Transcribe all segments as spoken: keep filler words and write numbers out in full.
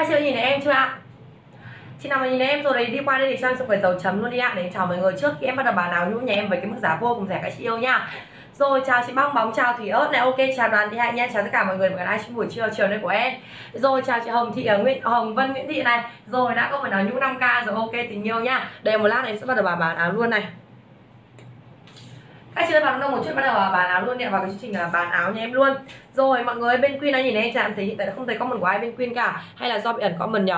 Hai chị nhìn thấy em chưa ạ? Chị nào mà nhìn thấy em rồi đấy đi qua đây để cho em phải dấu chấm luôn đi ạ. Để chào mọi người trước khi em bắt đầu bà nào nhũ nhà em với cái mức giá vô cùng rẻ các chị yêu nha. Rồi chào chị Bong Bóng, chào Thủy Ớt này, ok chào Đoàn Thị Hạnh nha, chào tất cả mọi người một cái livestream buổi trưa chiều nay của em. Rồi chào chị Hồng Thị ở Nguyễn Hồng Vân Nguyễn Thị này. Rồi đã có phần áo nhũ năm k rồi, ok tình yêu nha. Đây một lát này em sẽ bắt đầu bà bán áo luôn này. Các chị ơi, bạn đông một chút bắt đầu bà bán áo luôn nhé, vào cái chương trình là bán áo nhà em luôn. Rồi mọi người bên Queen đã nhìn em chẳng thấy hiện tại không thấy comment của ai bên Queen cả, hay là do bị ẩn comment nhỉ?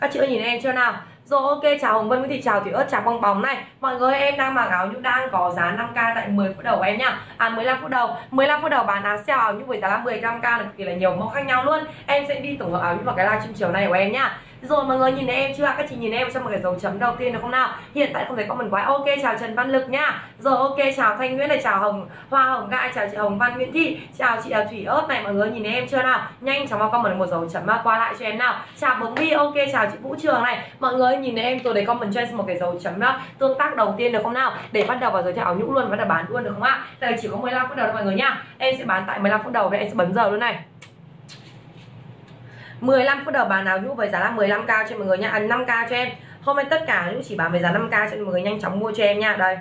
Các chị ơi nhìn em chưa nào? Rồi ok, chào Hồng Vân Nguyễn Thị, chào Thủy Ớt, chào Bong Bóng này. Mọi người em đang mặc áo nhũ đang có giá năm k tại mười phút đầu của em nha. À mười lăm phút đầu, mười lăm phút đầu bán áo sale áo nhũ với giá là mười lăm k là cực kỳ là nhiều mẫu khác nhau luôn. Em sẽ đi tổng hợp áo nhũ vào cái livestream chiều nay của em nha. Rồi mọi người nhìn thấy em chưa? Các chị nhìn em trong một cái dấu chấm đầu tiên được không nào? Hiện tại không thấy comment quá. Ok chào Trần Văn Lực nha. Rồi ok chào Thanh Nguyễn này, chào Hồng Hoa Hồng Gai, chào chị Hồng Văn Nguyễn Thị, chào chị Thủy Ớt này, mọi người nhìn thấy em chưa nào? Nhanh chóng vào comment một dấu chấm qua lại cho em nào. Chào Bống Bi, ok chào chị Vũ Trường này. Mọi người nhìn thấy em rồi để comment cho em một cái dấu chấm đó, tương tác đầu tiên được không nào? Để bắt đầu vào giới thiệu áo nhũ luôn, bắt đầu bán luôn được không ạ? Tại chỉ có mười lăm phút đầu thôi mọi người nha. Em sẽ bán tại mười lăm phút đầu và em sẽ bấm giờ luôn này. mười lăm phút đầu bán áo nhũ với giá là mười lăm k cho mọi người nha, à, năm k cho em. Hôm nay tất cả nhũ chỉ bán với giá năm k cho mọi người, nhanh chóng mua cho em nha. Đây.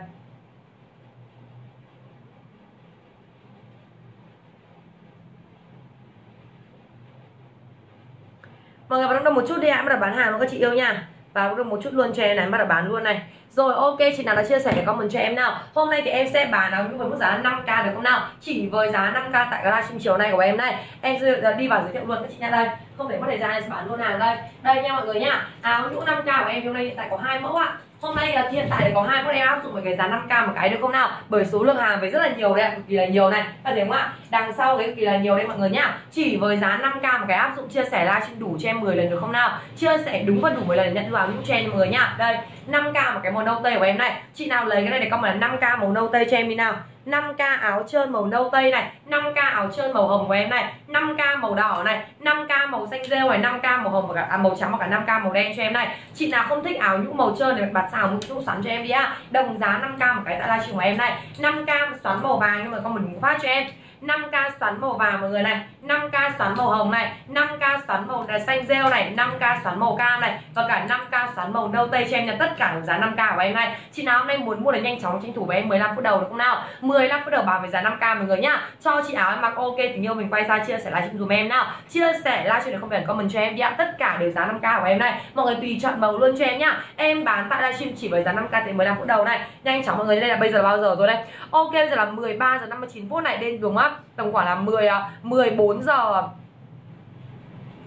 Mọi người bắt đầu một chút đi ạ, bắt đầu bán hàng luôn các chị yêu nha. Và bắt đầu một chút luôn cho em này, bắt đầu bán luôn này. Rồi ok chị nào đã chia sẻ cái comment cho em nào. Hôm nay thì em sẽ bán áo nhũ với mức giá năm k được không nào? Chỉ với giá năm k tại cái livestream chiều nay của em này. Em sẽ đi vào giới thiệu luôn các chị nha, đây. Không để mất thời gian em sẽ bán luôn hàng đây. Đây nha mọi người nha. Áo nhũ năm k của em hôm nay hiện tại có hai mẫu ạ. Hôm nay là hiện tại có hai mẫu em áp dụng với cái giá năm k một cái được không nào? Bởi số lượng hàng với rất là nhiều đây, cực kỳ là nhiều này. Các thấy không ạ? Đằng sau cái cực kỳ là nhiều đây mọi người nhá. Chỉ với giá năm k một cái áp dụng chia sẻ livestream đủ cho em mười lần được không nào? Chia sẻ đúng và đủ mười lần nhận vào nhũ cho em mọi người nhá. Đây, năm k một cái màu nâu tây của em này. Chị nào lấy cái này để comment là năm k màu nâu tây cho em đi nào. năm k áo trơn màu nâu tây này, năm k áo trơn màu hồng của em này, năm k màu đỏ này, năm k màu xanh rêu này, năm k màu hồng và cả à, màu trắng và cả năm k màu đen cho em này. Chị nào không thích áo nhũ màu trơn thì bật xào mũ nhũ xoắn cho em đi ạ. Đồng giá năm k một cái tại livestream của em này. năm k xoắn màu vàng nhưng mà con mình phát cho em. năm k xoắn màu vàng mọi người này, năm k xoắn màu hồng này, năm k xoắn màu xanh rêu này, năm k xoắn màu cam này và cả năm k xoắn màu nâu tây cho em nha. Tất cả đồng giá năm k của em này. Chị nào hôm nay muốn mua là nhanh chóng tranh thủ với em mười lăm phút đầu được không nào? mười lăm phút đầu bán với giá năm k mọi người nhá. Cho chị áo em mặc ok tình yêu mình quay ra chia sẻ livestream dùm em nào. Chia sẻ livestream để không cần comment cho em đi ạ. Tất cả đều giá năm k của em này. Mọi người tùy chọn màu luôn cho em nhá. Em bán tại livestream chỉ với giá năm k tới mười lăm phút đầu này. Nhanh chóng mọi người, đây là bây giờ là bao giờ rồi đây? Ok bây giờ là mười ba giờ năm mươi chín phút này, đến đúng không? Tầm khoảng là mười, mười bốn giờ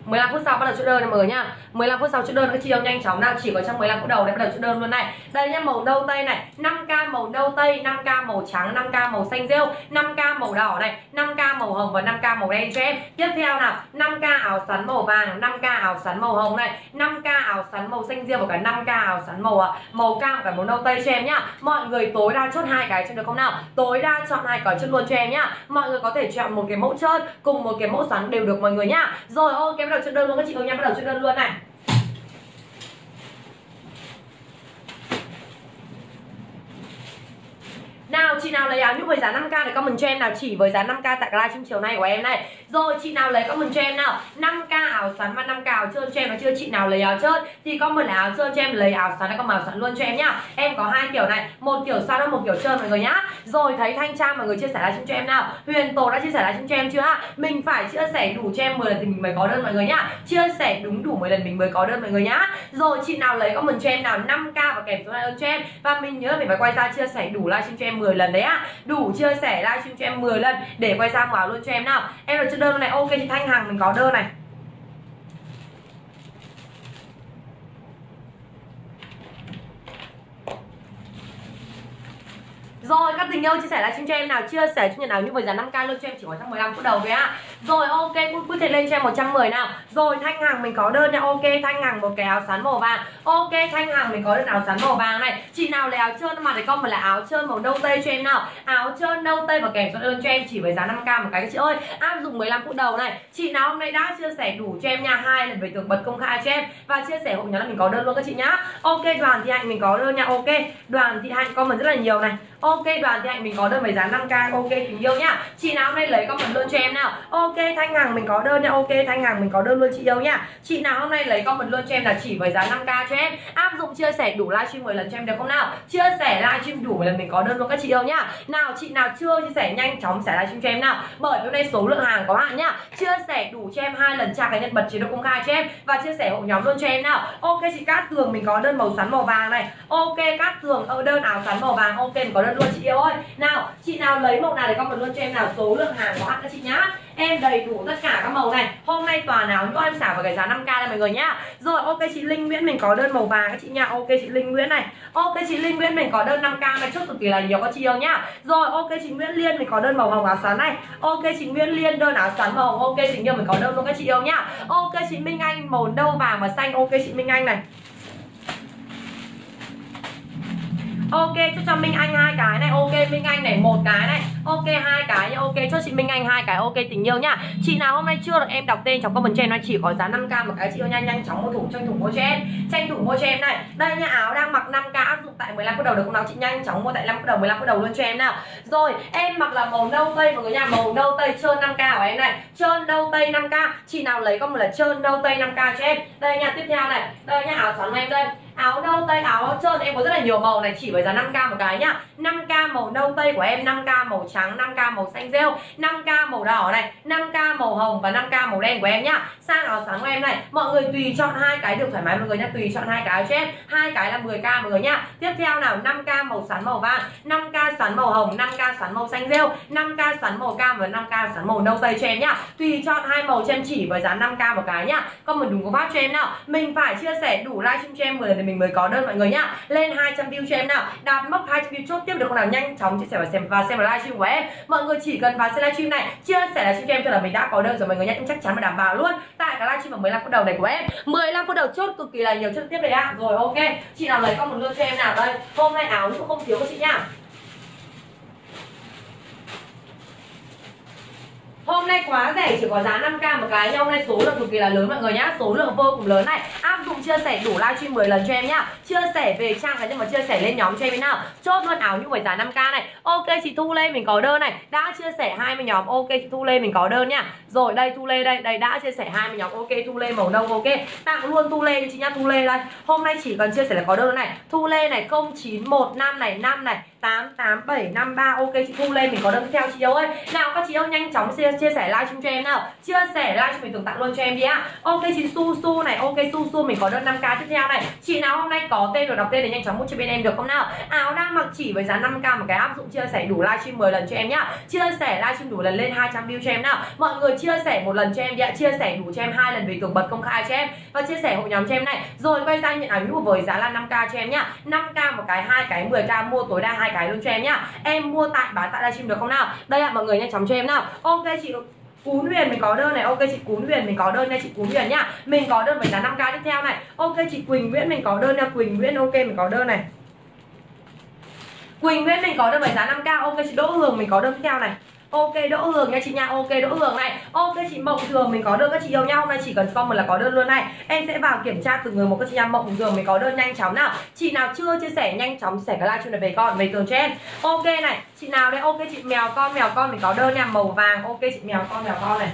mười lăm phút sau bắt đầu chốt đơn này mọi người nha. mười lăm phút sau chốt đơn các chị yêu, nhanh chóng nào, chỉ có trong mười lăm phút đầu để bắt đầu chốt đơn luôn này. Đây nhá, màu nâu tây này, năm k màu nâu tây, năm k màu trắng, năm k màu xanh rêu, năm k màu đỏ này, năm k màu hồng và năm k màu đen cho em. Tiếp theo nào, năm k áo xoắn màu vàng, năm k áo xoắn màu hồng này, năm k áo xoắn màu xanh rêu và cả năm k áo xoắn màu màu cam và cả màu nâu tây cho em nhá. Mọi người tối đa chốt hai cái cho được không nào? Tối đa chọn hai cái chốt luôn cho em nhá. Mọi người có thể chọn một cái mẫu trơn cùng một cái mẫu xoắn đều được mọi người nhá. Rồi ok, bắt đầu chốt đơn luôn các chị ơi nha, bắt đầu chốt đơn luôn này. Nào chị nào lấy áo nhũ với giá năm k để comment cho em nào, chỉ với giá năm k tại livestream chiều nay của em này. Rồi chị nào lấy comment cho em nào, năm k áo xoắn và năm k áo trơn cho em, và chưa chị nào lấy áo trơn thì comment là áo trơn cho em, lấy áo xoắn là comment áo xoắn luôn cho em nhá. Em có hai kiểu này, một kiểu xoắn và một kiểu trơn mọi người nhá. Rồi thấy Thanh Trang mọi người chia sẻ livestream cho em nào. Huyền Tổ đã chia sẻ livestream cho em chưa ạ? Mình phải chia sẻ đủ cho em mười lần thì mình mới có đơn mọi người nhá. Chia sẻ đúng đủ mười lần mình mới có đơn mọi người nhá. Rồi chị nào lấy comment cho em nào, năm k và kèm số đơn cho em, và mình nhớ mình phải quay ra chia sẻ đủ livestream cho em mười lần đấy ạ. Đủ chia sẻ livestream cho em mười lần để quay sang vào luôn cho em nào. Em được chốt đơn này. Ok chị Thanh Hằng mình có đơn này. Rồi các tình yêu chia sẻ livestream cho em nào, chia sẻ cho nhận áo nhũ với giá năm k luôn cho em, chỉ có trong mười lăm phút đầu thôi ạ. À. Rồi ok, cứ thể lên cho em một trăm mười nào. Rồi Thanh Hằng mình có đơn nha. Ok Thanh Hằng một cái áo xán màu vàng. Ok Thanh Hằng mình có đơn áo xán màu vàng này. Chị nào lấy áo trơn mà để con mà là áo trơn màu nâu tây cho em nào. Áo trơn nâu tây và kèm số đơn cho em chỉ với giá năm k một cái các chị ơi. Áp dụng mười lăm phút đầu này. Chị nào hôm nay đã chia sẻ đủ cho em nha, hai lần về tường bật công khai cho em và chia sẻ hộ nhóm là mình có đơn luôn các chị nhá. Ok Đoàn Thị Hạnh mình có đơn nha. Ok Đoàn Thị Hạnh comment rất là nhiều này. Ok Đoàn Thị Hạnh mình có đơn với giá năm k. Ok tình yêu nhá. Chị nào hôm nay lấy comment luôn cho em nào. Ok Thanh Hằng mình có đơn nhá. Ok Thanh Hằng mình có đơn luôn chị yêu nhá. Chị nào hôm nay lấy comment luôn cho em là chỉ với giá năm k cho em. Áp dụng chia sẻ đủ livestream mười lần cho em được không nào? Chia sẻ livestream đủ lần mình có đơn luôn các chị yêu nhá. Nào chị nào chưa chia sẻ nhanh chóng sẻ livestream cho em nào. Bởi vì hôm nay số lượng hàng có hạn nhá. Chia sẻ đủ cho em hai lần tra cái nhân bật chế độ công khai cho em và chia sẻ hộ nhóm luôn cho em nào. Ok chị Cát Tường mình có đơn màu xám màu vàng này. Ok Cát Tường ở đơn áo xám màu vàng. Ok mình có đơn luôn chị yêu ơi. Nào chị nào lấy màu nào để comment luôn cho em nào. Số lượng hàng có hạn các chị nhá. Em đầy đủ tất cả các màu này. Hôm nay toàn áo nhũ em xả vào cái giá năm k này mọi người nhá. Rồi ok chị Linh Nguyễn mình có đơn màu vàng các chị nhá. Ok chị Linh Nguyễn này. Ok chị Linh Nguyễn mình có đơn năm k này, chốt cực kỳ là nhiều các chị yêu nhá. Rồi ok chị Nguyễn Liên mình có đơn màu hồng áo xoắn này. Ok chị Nguyễn Liên đơn áo xoắn màu hồng. Ok tình yêu mình có đơn luôn các chị yêu nhá. Ok chị Minh Anh màu nâu vàng và xanh. Ok chị Minh Anh này. Ok cho cho Minh Anh hai cái này. Ok Minh Anh này một cái này. Ok hai cái nhá. Ok cho chị Minh Anh hai cái. Ok tình yêu nhá. Chị nào hôm nay chưa được em đọc tên trong comment cho em, nó chỉ có giá năm k một cái chị yêu nha. Nhanh chóng mua thủng, tranh thủng mua cho em. Tranh thủng mua cho em này. Đây nhá, áo đang mặc năm k áp dụng tại mười lăm phút đầu được không nào? Chị nhanh chóng mua tại năm phút đầu, mười lăm phút đầu luôn cho em nào. Rồi, em mặc là màu nâu tây mọi người nha. Màu nâu tây trơn năm k của em này. Trơn nâu tây năm k. Chị nào lấy con một là trơn nâu tây năm k cho em. Đây nha, tiếp theo này. Đây nhá, áo xoắn em đây. Áo nâu tây áo trơn em có rất là nhiều màu này, chỉ với giá năm k một cái nhá. năm k màu nâu tây của em, năm k màu trắng, năm k màu xanh rêu, năm k màu đỏ này, năm k màu hồng và năm k màu đen của em nhá. Sang áo sáng của em này, mọi người tùy chọn hai cái được thoải mái mọi người nhá, tùy chọn hai cái cho em. Hai cái là mười k mọi người nhá. Tiếp theo nào, năm k màu sắn màu vàng, năm k sắn màu hồng, năm k sắn màu xanh rêu, năm k sắn màu cam và năm k sắn màu nâu tây cho em nhá. Tùy chọn hai màu cho em chỉ với giá năm k một cái nhá. Còn một đúng cú pháp cho em nào. Mình phải chia sẻ đủ livestream cho em mười lần mình mới có đơn mọi người nhá. Lên hai trăm view cho em nào. Đạt mốc hai trăm view chốt tiếp được không nào? Nhanh chóng chia sẻ và xem và xem livestream của em. Mọi người chỉ cần vào xem livestream này, chia sẻ livestream cho em thôi là mình đã có đơn rồi mọi người nhá. Chắc chắn và đảm bảo luôn. Tại cái livestream vào mười lăm phút đầu này của em, mười lăm phút đầu chốt cực kỳ là nhiều chốt tiếp này ạ. Rồi ok, chị nào lấy con một lương cho em nào đây. Hôm nay áo cũng không thiếu các chị nhá. Hôm nay quá rẻ, chỉ có giá năm k một cái nha. Hôm nay số lượng cực kỳ là lớn mọi người nhá. Số lượng vô cùng lớn này. Áp dụng chia sẻ đủ livestream mười lần cho em nhá. Chia sẻ về trang cá nhân và chia sẻ lên nhóm cho em nào. Chốt luôn áo nhũ với giá năm k này. Ok chị Thu Lê mình có đơn này. Đã chia sẻ hai mươi nhóm. Ok chị Thu Lê mình có đơn nhá. Rồi đây Thu Lê đây, đây đã chia sẻ hai mươi nhóm. Ok Thu Lê màu nâu. Ok. Tặng luôn Thu Lê cho chị nhá. Thu Lê đây. Hôm nay chỉ cần chia sẻ là có đơn này. Thu Lê này không chín một năm này, năm này, tám tám bảy năm ba. Ok chị Thu Lê mình có đơn theo chị yêu ơi. Nào các chị yêu nhanh chóng chia chia sẻ livestream cho em nào. Chia sẻ livestream mình tưởng tặng luôn cho em đi ạ. Ok chị Su Su này. Ok Su Su mình có đơn năm k tiếp theo này. Chị nào hôm nay có tên rồi đọc tên để nhanh chóng mua cho bên em được không nào? Áo đang mặc chỉ với giá năm k một cái, áp dụng chia sẻ đủ livestream mười lần cho em nhá. Chia sẻ livestream đủ lần lên hai trăm view cho em nào. Mọi người chia sẻ một lần cho em đi ạ. Chia sẻ đủ cho em hai lần về tường bật công khai cho em và chia sẻ hội nhóm cho em này. Rồi quay sang nhận áo nhũ với giá là năm k cho em nhá. năm k một cái, hai cái mười k, mua tối đa hai cái luôn cho em nhá. Em mua tại bán tại livestream được không nào? Đây ạ, mọi người nhanh chóng cho em nào. Ok chị Cún Huyền mình có đơn này. Ok chị Cún Huyền mình có đơn nha chị Cún Huyền nhá. Mình có đơn với giá năm k tiếp theo này. Ok chị Quỳnh Nguyễn mình có đơn nha Quỳnh Nguyễn. Ok mình có đơn này. Quỳnh Nguyễn mình có đơn với giá năm k. Ok chị Đỗ Hường mình có đơn tiếp theo này. Ok Đỗ Hường nha chị nha. Ok Đỗ Hường này. Ok chị Mộng Thường mình có đơn các chị yêu nha. Hôm nay chỉ cần comment là có đơn luôn này. Em sẽ vào kiểm tra từng người một các chị nha. Mộng Thường mình có đơn nhanh chóng nào. Chị nào chưa chia sẻ nhanh chóng sẻ cái livestream này về con về tường cho em. Ok này, chị nào đây. Ok chị Mèo Con Mèo Con mình có đơn nha màu vàng. Ok chị Mèo Con Mèo Con này.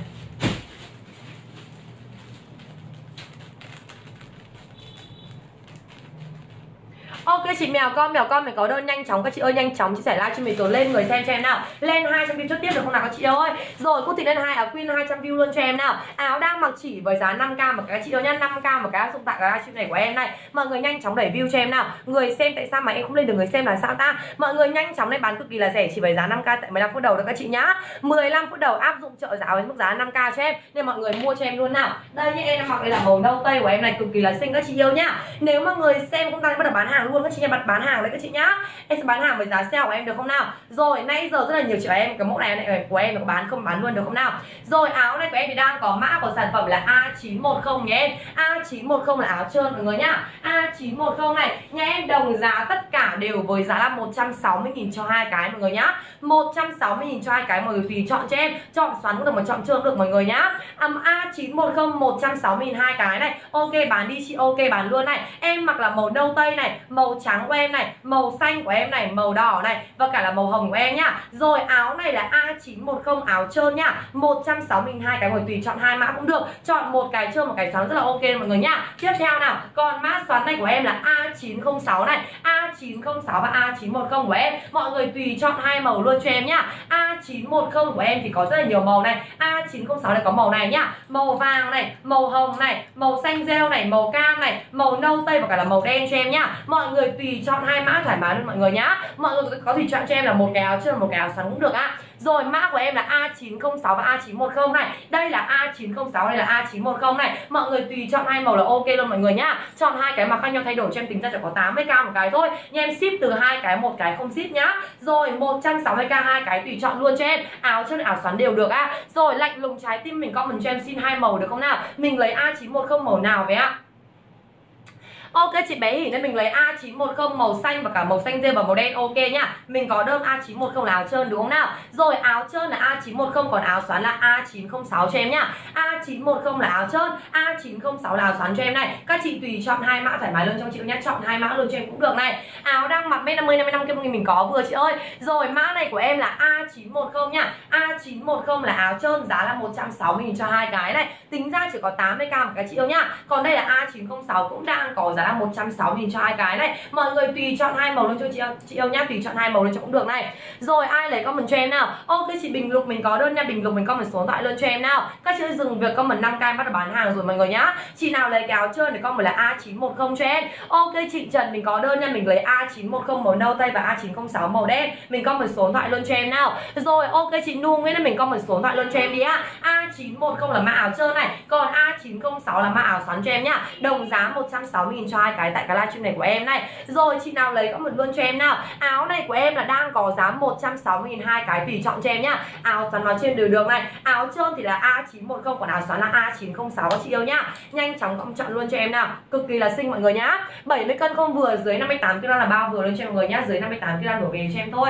Ok chị Mèo Con Mèo Con mình có đơn nhanh chóng các chị ơi. Nhanh chóng chia sẻ live cho mình tối lên người xem cho em nào. Lên hai trăm view chốt tiếp được không nào các chị ơi. Rồi Quốc Thị lên hai áo Queen hai trăm view luôn cho em nào. Áo đang mặc chỉ với giá năm k một cái chị ơi nhá. năm k một cái áp dụng tại cái livestream này của em này. Mọi người nhanh chóng đẩy view cho em nào. Người xem tại sao mà em không lên được người xem là sao ta? Mọi người nhanh chóng lên, bán cực kỳ là rẻ chỉ với giá năm k tại mười lăm phút đầu đó các chị nhá. mười lăm phút đầu áp dụng trợ giá với mức giá năm k cho em nên mọi người mua cho em luôn nào. Đây nhá, em mặc đây là màu nâu tây của em này, cực kỳ là xinh các chị yêu nhá. Nếu mà người xem cũng đang bắt đầu bán hàng luôn các chị nha, bạn bán hàng đấy các chị nhá. Em sẽ bán hàng với giá sale của em được không nào? Rồi nãy giờ rất là nhiều chị bảo em cái mẫu này này của em có bán không, bán luôn được không nào? Rồi áo này của em thì đang có mã của sản phẩm là A chín một không nhé em. A chín một không là áo trơn mọi người nhá. A chín một không này nhà em đồng giá tất cả đều với giá là một trăm sáu mươi nghìn cho hai cái mọi người nhá. một trăm sáu mươi nghìn cho hai cái, mọi người tùy chọn cho em, chọn xoắn cũng được mà chọn trơn được mọi người nhá. um, A chín một không một trăm sáu mươi nghìn hai cái này. Ok bán đi chị, ok bán luôn này. Em mặc là màu nâu tây này, màu màu trắng của em này, màu xanh của em này, màu đỏ này và cả là màu hồng của em nhá. Rồi áo này là A chín một không áo trơn nhá, một trăm sáu mươi hai cái hồi tùy chọn hai mã cũng được, chọn một cái trơn một cái trắng rất là ok mọi người nhá. Tiếp theo nào, còn mã xoắn này của em là A chín không sáu này, A chín không sáu và A chín một không của em. Mọi người tùy chọn hai màu luôn cho em nhá. A chín một không của em thì có rất là nhiều màu này, A chín không sáu này có màu này nhá, màu vàng này, màu hồng này, màu xanh rêu này, màu cam này, màu nâu tây và cả là màu đen cho em nhá. Mọi người tùy chọn hai mã thoải mái luôn mọi người nhá. Mọi người có thể chọn cho em là một cái áo trơn một cái áo xoắn cũng được ạ. À. Rồi mã của em là A chín không sáu và A chín một không này. Đây là A chín không sáu, đây là A chín một không này. Mọi người tùy chọn hai màu là ok luôn mọi người nhá. Chọn hai cái mà khác nhau thay đổi cho em tính ra chỉ có tám mươi k một cái thôi. Nhưng em ship từ hai cái, một cái không ship nhá. Rồi một trăm sáu mươi k hai cái tùy chọn luôn cho em. Áo chân áo xoắn đều được ạ. À. Rồi lạnh lùng trái tim mình comment cho em xin hai màu được không nào? Mình lấy A chín một không màu nào vậy ạ? À? Ok chị bé Hỉ nên mình lấy A chín một không màu xanh và cả màu xanh rêu và màu đen ok nhá. Mình có đơn A chín một không là áo trơn đúng không nào? Rồi áo trơn là A chín một không còn áo xoắn là A chín không sáu cho em nhá. A chín một không là áo trơn, A chín không sáu là áo xoắn cho em này. Các chị tùy chọn hai mã thoải mái luôn cho chị nhá, chọn hai mã luôn cho em cũng được này. Áo đang mặc mét năm mươi năm mươi lăm kia mình có vừa chị ơi. Rồi mã này của em là A chín một không nhá. A chín một không là áo trơn, giá là một trăm sáu mươi nghìn cho hai cái này. Tính ra chỉ có tám mươi k một cái chị yêu nhá. Còn đây là A chín không sáu cũng đang có giá là một trăm sáu mươi nghìn cho hai cái này. Mọi người tùy chọn hai màu luôn cho chị, chị yêu nhá, tùy chọn hai màu luôn cho cũng được này. Rồi ai lấy comment cho em nào? Ok chị Bình Lục mình có đơn nha, Bình Lục mình comment số điện thoại luôn cho em nào. Các chị dừng việc comment năm k bắt đầu bán hàng rồi mọi người nhá. Chị nào lấy cái áo trơn thì comment là A chín một không cho em. Ok chị Trần mình có đơn nha, mình lấy A chín một không màu nâu tây và A chín không sáu màu đen. Mình comment số điện thoại luôn cho em nào. Rồi ok chị Nu Nguyễn nên mình comment số điện thoại luôn cho em đi á. A chín một không là mã áo trơn này, còn A chín không sáu là mã áo xoắn cho em nhá. Đồng giá một trăm sáu mươi nghìn cho hai cái tại cái livestream này của em này. Rồi chị nào lấy comment luôn cho em nào. Áo này của em là đang có giá một trăm sáu mươi nghìn hai cái tùy chọn cho em nhá. Áo xoắn nó trên đều được này. Áo trơn thì là A chín một không còn áo xoắn là A chín không sáu chị yêu nhá. Nhanh chóng cộng chọn luôn cho em nào. Cực kỳ là xinh mọi người nhá. bảy mươi cân không vừa, dưới năm mươi tám ki lô gam là bao vừa luôn cho mọi người nhá. Dưới năm mươi tám ki lô gam đổ về cho em thôi.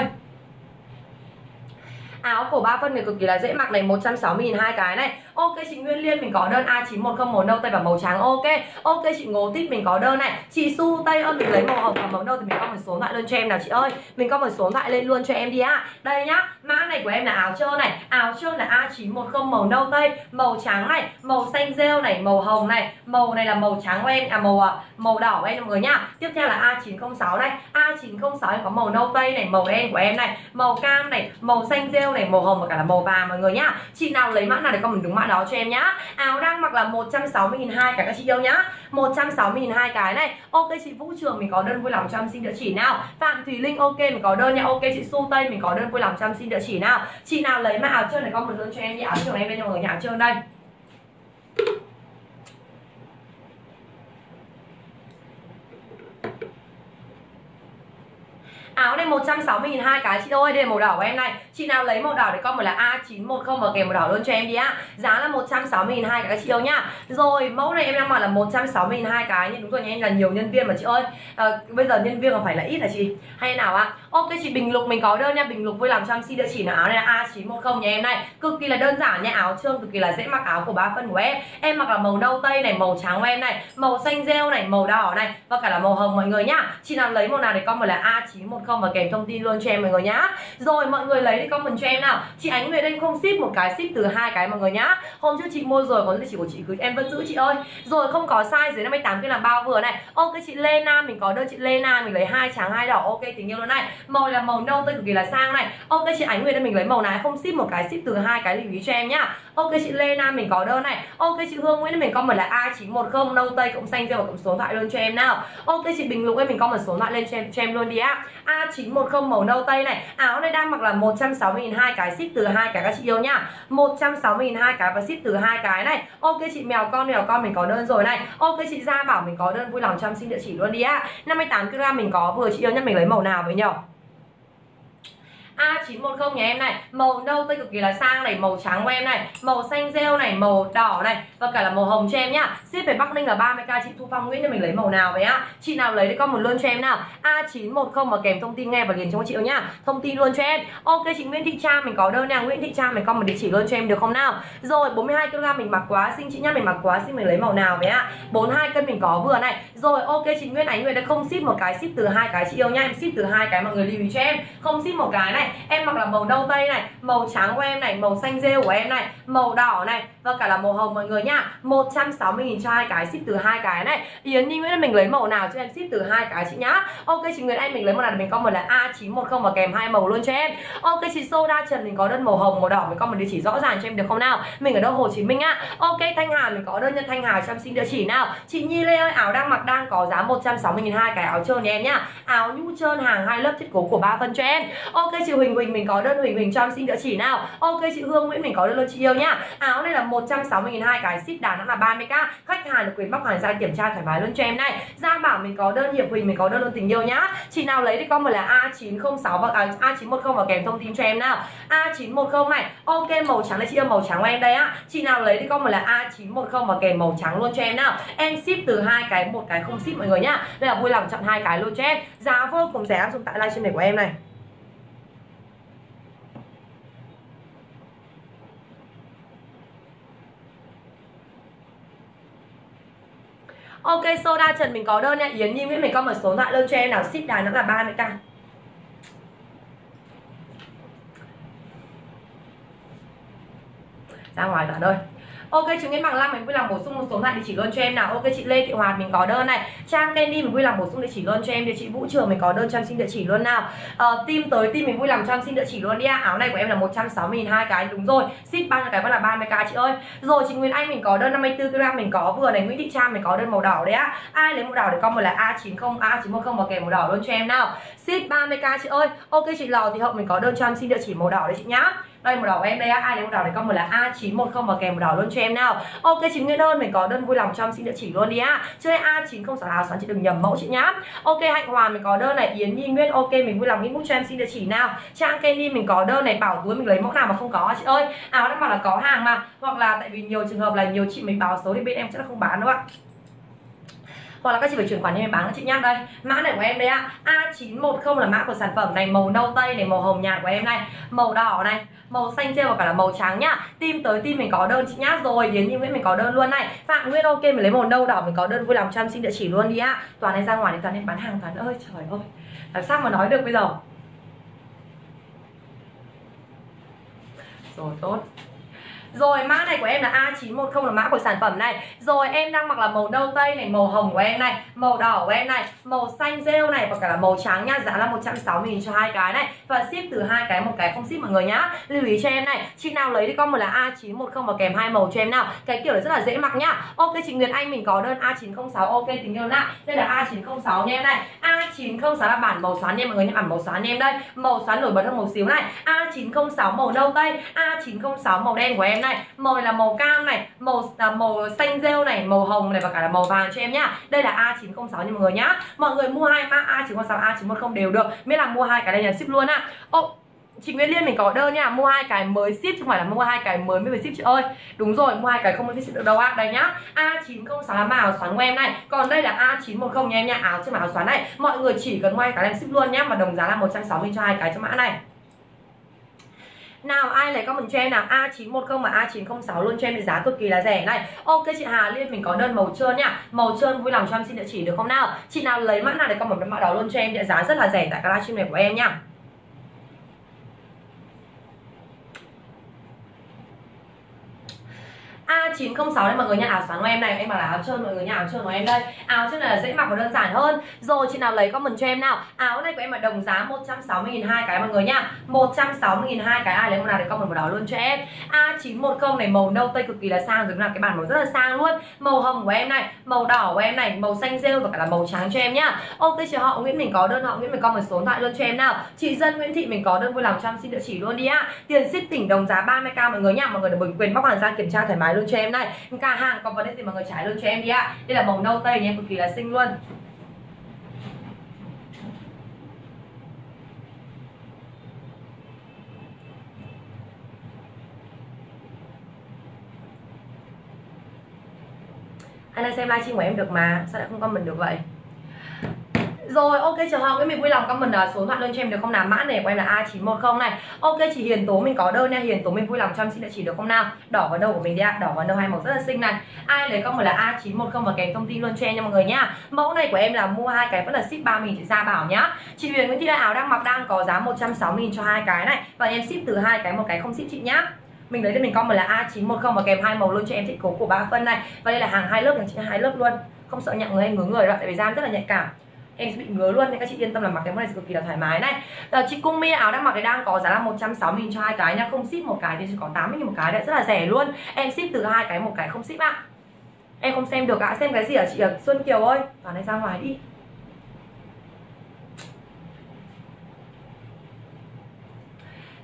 Áo cổ ba phân này cực kỳ là dễ mặc này, một trăm sáu mươi nghìn hai cái này. Ok chị Nguyên Liên mình có đơn A chín một không màu nâu tây và màu trắng ok. Ok chị Ngô Tích mình có đơn này. Chị Su Tây ơi mình lấy màu hồng và màu nâu thì mình có một số loại luôn cho em nào chị ơi. Mình có một số loại lên luôn cho em đi ạ. À. Đây nhá, mã này của em là áo trơn này, áo trơn là A chín một không màu nâu tây, màu trắng này, màu xanh rêu này, màu hồng này, màu này là màu trắng của em, à màu màu đỏ của em mọi người nhá. Tiếp theo là A chín không sáu này, A chín không sáu có màu nâu tây này, màu đen của em này, màu cam này, màu xanh rêu này, màu hồng và cả là màu vàng mọi người nhá. Chị nào lấy mã nào để comment đúng mã đó cho em nhá. Áo đang mặc là một trăm sáu mươi nghìn hai cái các chị yêu nhá. một trăm sáu mươi nghìn hai cái này. Ok chị Vũ Trường mình có đơn vui lòng cho em xin địa chỉ nào. Phạm Thùy Linh ok mình có đơn nhá. Ok chị Su Tây mình có đơn vui lòng cho em xin địa chỉ nào. Chị nào lấy mã áo trơn này comment luôn cho em nhá. Áo trơn em bên trong người nhà áo trơn đây. Áo này một trăm sáu mươi nghìn hai cái chị ơi, đây là màu đỏ của em này. Chị nào lấy màu đỏ thì comment là A chín một không và kèm màu đỏ luôn cho em đi ạ. Giá là một trăm sáu mươi nghìn hai cái chị yêu nhá. Rồi mẫu này em đang mặc là một trăm sáu mươi nghìn hai cái, nhưng đúng rồi nha, em là nhiều nhân viên mà chị ơi. À, bây giờ nhân viên còn phải là ít hả chị? Hay nào ạ? À? Ok chị Bình Lục mình có đơn nha, Bình Lục vui làm cho em xin địa chỉ là áo này là A chín một không nha em này. Cực kỳ là đơn giản nha, áo trơn cực kỳ là dễ mặc, áo của ba phân của em. Em mặc là màu nâu tây này, màu trắng của em này, màu xanh rêu này, màu đỏ này và cả là màu hồng mọi người nhá. Chị nào lấy màu nào thì comment là A chín một không và kèm thông tin luôn cho em mọi người nhá. Rồi mọi người lấy thì comment cho em nào. Chị Ánh Nguyệt đây không ship một cái, ship từ hai cái mọi người nhá. Hôm trước chị mua rồi, có địa chỉ của chị cứ em vẫn giữ chị ơi. Rồi không có size dưới năm mươi tám kia là bao vừa này. Ok chị Lê Nam mình có đơn chị Lê Nam mình lấy hai trắng hai đỏ ok tình yêu luôn này. Màu là màu nâu tươi cực kỳ là sang này. Ok chị Ánh Nguyệt đây mình lấy màu này, không ship một cái, ship từ hai cái lưu ý cho em nhá. Ok chị Lê Nam mình có đơn này. Ok chị Hương Nguyễn mình comment là A chín một không nâu tây cộng xanh rêu và cộng số điện thoại luôn cho em nào. Ok chị Bình Lục em mình comment số điện thoại lên cho em, cho em luôn đi ạ. A chín một không màu nâu tây này. Áo này đang mặc là một trăm sáu mươi nghìn hai cái, ship từ hai cái các chị yêu nhá. một trăm sáu mươi nghìn hai cái và ship từ hai cái này. Ok chị mèo con mèo con mình có đơn rồi này. Ok chị Gia Bảo mình có đơn vui lòng cho em xin địa chỉ luôn đi ạ. năm mươi tám ki lô gam mình có vừa chị yêu nhất, mình lấy màu nào vậy nhỉ? A chín một không nhà em này. Màu nâu tươi cực kỳ là sang này, màu trắng của em này, màu xanh rêu này, màu đỏ này và cả là màu hồng cho em nhá. Ship về Bắc Ninh là ba mươi k. Chị Thu Phong Nguyễn cho mình lấy màu nào vậy á? Chị nào lấy thì comment luôn cho em nào. A chín một không mà kèm thông tin nghe và liền cho chị nhá. Thông tin luôn cho em. Ok chị Nguyễn Thị Trang mình có đơn nào, Nguyễn Thị Trang mình comment địa chỉ luôn cho em được không nào? Rồi bốn mươi hai ki lô gam mình mặc quá xinh chị nhá, mình mặc quá xinh mình lấy màu nào vậy ạ? bốn mươi hai cân mình có vừa này. Rồi ok chị Nguyễn Ánh Nguyệt đã không ship một cái, ship từ hai cái chị yêu nhá. Em ship từ hai cái mọi người lưu ý cho em. Không ship một cái này. Em mặc là màu nâu tây này, màu trắng của em này, màu xanh rêu của em này, màu đỏ này và cả là màu hồng mọi người nhá. một trăm sáu mươi nghìn cho hai cái, ship từ hai cái này. Yến Nhi Nguyễn mình lấy màu nào cho em, ship từ hai cái chị nhá. Ok chị Nguyễn Anh mình lấy màu nào, mình comment là A chín một không và kèm hai màu luôn cho em. Ok chị Soda Trần mình có đơn màu hồng, màu đỏ, mình comment địa chỉ rõ ràng cho em được không nào? Mình ở đâu Hồ Chí Minh á. Ok Thanh Hà mình có đơn nhân Thanh Hà cho em xin địa chỉ nào. Chị Nhi Lê ơi, áo đang mặc đang có giá một trăm sáu mươi nghìn hai cái áo trơn nha em nhá. Áo nhu trơn hàng hai lớp thiết cố của ba phân cho em. Ok chị Huỳnh Huỳnh mình có đơn Huỳnh Huỳnh cho em xin địa chỉ nào. Ok chị Hương Nguyễn mình có đơn luôn chị yêu nhá. Áo này là một trăm sáu mươi nghìn hai cái, ship Đà Nẵng là ba mươi k. Khách hàng được quyền bóc hàng ra kiểm tra thoải mái luôn cho em này. Gia Bảo mình có đơn, Hiệp Huỳnh mình có đơn luôn tình yêu nhá. Chị nào lấy thì comment là A chín không sáu và à, A chín một không và kèm thông tin cho em nào. A chín một không này. Ok màu trắng này chị yêu, màu trắng của em đây á. Chị nào lấy thì comment là A chín một không và kèm màu trắng luôn cho em nào. Em ship từ hai cái, một cái không ship mọi người nhá. Đây là vui lòng chọn hai cái luôn cho em. Giá vô cùng rẻ áp dụng tại livestream này của em này. Ok Soda Trần mình có đơn nha. Yến Nhi Nguyễn mình có một số loại đơn cho em nào, ship Đà Nẵng là ba mươi k. Ra ngoài đoạn ơi. Ok chị Nguyễn Bằng Lam mình vui lòng bổ sung một số loại địa chỉ đơn cho em nào. Ok chị Lê Thị Hoạt mình có đơn này. Trang Candy mình vui lòng bổ sung địa chỉ đơn cho em. Địa chỉ Vũ Trường mình có đơn cho em xin địa chỉ luôn nào. Ờ, Tim tới Tim mình vui lòng cho em xin địa chỉ luôn đi. Áo này của em là một trăm sáu mươi nghìn hai cái đúng rồi. Ship bao nhiêu cái vẫn là ba mươi k chị ơi. Rồi chị Nguyễn Anh mình có đơn năm mươi tư ki lô gam mình có vừa này. Nguyễn Thị Trang mình có đơn màu đỏ đấy á. Ai lấy màu đỏ thì comment là A chín không A chín một không và kèm màu đỏ luôn cho em nào. Ship ba mươi k chị ơi. Ok chị Lò Thị Hậu mình có đơn cho em xin địa chỉ màu đỏ đấy chị nhá. Đây màu đỏ của em đây á, ai lấy màu đỏ thì comment là A chín một không và kèm màu đỏ luôn cho em nào. Ok chị Nguyễn Đơn mình có đơn vui lòng cho em xin địa chỉ luôn đi á. Chơi A chín không sáu áo sáng chị đừng nhầm mẫu chị nhá. Ok Hạnh Hòa mình có đơn này. Yến Nhi Nguyễn ok mình vui lòng inbox cho em xin địa chỉ nào. Trang Kenny mình có đơn này. Bảo Túi mình lấy mẫu nào mà không có chị ơi? Áo đã bảo là có hàng mà, hoặc là tại vì nhiều trường hợp là nhiều chị mình báo số thì bên em chắc là không bán đâu ạ. Hoặc là các chị phải chuyển khoản cho em bán các chị nhá. Đây mã này của em đây ạ. A chín một không là mã của sản phẩm này. Màu nâu tây này, màu hồng nhạt của em này, màu đỏ này, màu xanh rêu và cả là màu trắng nhá. Tim tới Tim mình có đơn chị nhá. Rồi Yến Nhi Nguyễn mình có đơn luôn này. Phạm Nguyễn ok mình lấy màu nâu đỏ mình có đơn vui lòng cho em xin địa chỉ luôn đi ạ. Toàn này ra ngoài thì toàn em bán hàng toàn ơi trời ơi. Làm sao mà nói được bây giờ. Rồi tốt. Rồi mã này của em là A chín một không là mã của sản phẩm này. Rồi em đang mặc là màu nâu tây này, màu hồng của em này, màu đỏ của em này, màu xanh rêu này và cả là màu trắng nha. Giá là một trăm sáu mươi nghìn cho hai cái này và ship từ hai cái, một cái không ship mọi người nhá. Lưu ý cho em này, chị nào lấy thì comment là A chín một không và kèm hai màu cho em nào. Cái kiểu này rất là dễ mặc nhá. Ok chị Nguyệt Anh mình có đơn A chín không sáu ok tình yêu ạ. Đây là A chín không sáu nha em này. A chín không sáu là bản màu xoắn nha mọi người nhá, bản màu xoắn em đây. Màu xoắn nổi bật hơn một xíu này. A chín không sáu màu nâu tây, A chín không sáu màu đen của em này, màu này là màu cam này, màu à, màu xanh rêu này, màu hồng này và cả là màu vàng cho em nhá. Đây là A chín không sáu nha mọi người nhá. Mọi người mua hai mã A chín không sáu, A chín một không đều được, miễn là mua hai cái này là ship luôn á. Ô, chị Nguyễn Liên mình có đơn nha, mua hai cái mới ship chứ không phải là mua hai cái mới mới phải ship chị ơi. Đúng rồi, mua hai cái không mới ship được đâu á. Đây nhá. A chín không sáu là màu xoắn của em này, còn đây là A chín một không nha em nhá, áo trên màu xoắn này. Mọi người chỉ cần mua hai cái này ship luôn nhá, mà đồng giá là một trăm sáu mươi cho hai cái cho mã này. Nào ai lấy comment cho em nào. A chín một không và A chín không sáu luôn cho em, giá cực kỳ là rẻ này. Ok chị Hà Liên mình có đơn màu trơn nhá. Màu trơn vui lòng cho em xin địa chỉ được không nào? Chị nào lấy mã nào để comment mã đó luôn cho em, giá rất là rẻ tại cái livestream này của em nhá. A chín không sáu đây mọi người nha, áo sáng của em này, em bảo là áo trơn mọi người nha, áo trơn của em đây. Áo trơn là dễ mặc và đơn giản hơn. Rồi chị nào lấy comment cho em nào. Áo này của em là đồng giá một trăm sáu mươi nghìn hai cái mọi người nha. một trăm sáu mươi nghìn hai cái, ai lấy màu nào để comment màu đó luôn cho em. A chín một không này màu nâu tây cực kỳ là sang, giống là cái bản màu rất là sang luôn. Màu hồng của em này, màu đỏ của em này, màu xanh rêu và cả là màu trắng cho em nhá. Ok chị Họ Nguyễn mình có đơn, Họ Nguyễn mình có một số điện thoại luôn cho em nào. Chị Dân Nguyễn Thị mình có đơn vui lòng cho em xin địa chỉ luôn đi ạ. Tiền ship tỉnh đồng giá ba mươi k mọi người nha. Mọi người được quyền bóc hàng ra kiểm tra thoải mái luôn cho em này. Cả hàng còn vấn đề gì mọi người trái luôn cho em đi ạ. Đây là màu nâu tây nha, cực kỳ là xinh luôn. Anh đang xem livestream của em được mà, sao lại không comment được vậy? Rồi, ok chờ Hồng, cái mình vui lòng comment uh, số điện thoại đơn cho em được không nào? Mã này của em là A chín một không này. Ok chị Hiền Tố, mình có đơn nha, Hiền Tố mình vui lòng cho em xin địa chỉ được không nào? Đỏ vào đầu của mình đi ạ, đỏ vào đầu hai màu rất là xinh này. Ai lấy comment là A chín một không và kèm thông tin luôn cho em nha mọi người nhá. Mẫu này của em là mua hai cái vẫn là ship ba nghìn chị Gia Bảo nhá. Chị Huyền Nguyễn Thị áo đang mặc đang có giá một trăm sáu mươi nghìn cho hai cái này và em ship từ hai cái một cái không ship chị nhá. Mình lấy cho mình comment là A chín một không và kèm hai màu luôn cho em, thích cố của ba phân này. Và đây là hàng hai lớp này chị, hai lớp luôn. Không sợ nhặng người hay ngứa người đâu, tại vì da rất là nhạy cảm. Em sẽ bị ngứa luôn nên các chị yên tâm là mặc cái món này cực kỳ là thoải mái này. À, chị Cung Mi áo đang mặc cái đang có giá là một trăm sáu mươi nghìn cho hai cái nha, không ship một cái thì chỉ có tám mươi nghìn một cái đấy, rất là rẻ luôn. Em ship từ hai cái một cái không ship ạ. À. Em không xem được ạ, à. Xem cái gì ở chị Xuân Kiều ơi, toàn này ra ngoài đi.